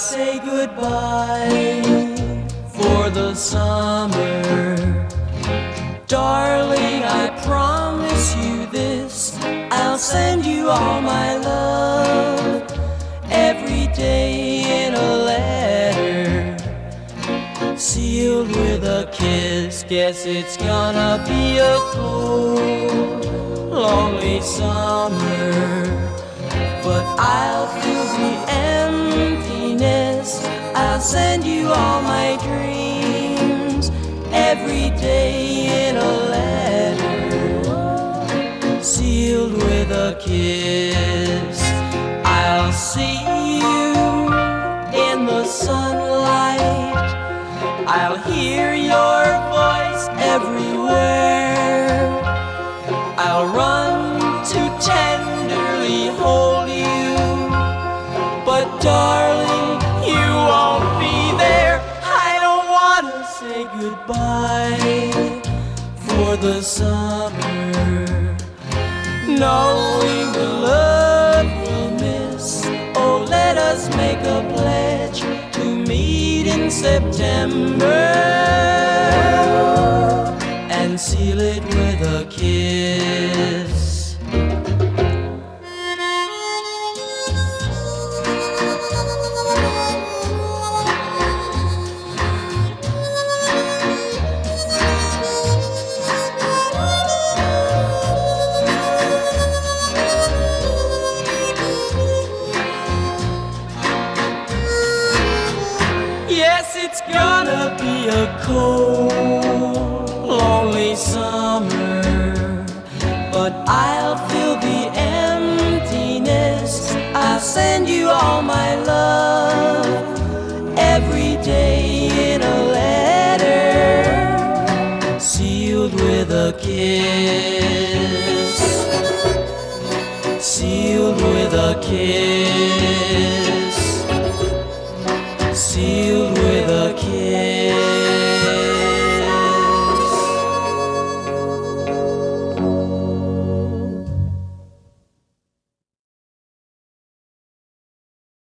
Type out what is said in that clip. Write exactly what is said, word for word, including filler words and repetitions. say goodbye for the summer. Darling, I promise you this, I'll send you all my love every day in a letter, sealed with a kiss. Guess it's gonna be a cold, lonely summer, but I'll feel the emptiness. I'll send you all my dreams every day in a letter, sealed with a kiss. I'll see you in the sunlight, I'll hear your voice everywhere, I'll run to tenderly hold you, but darling, you won't be there. I don't want to say goodbye for the summer, knowing the love we'll miss. Oh, let us make a pledge to meet in September and seal it with a kiss. Yes, it's gonna be a cold, lonely summer, but I'll fill the emptiness. I'll send you all my love every day in a letter, sealed with a kiss, sealed with a kiss.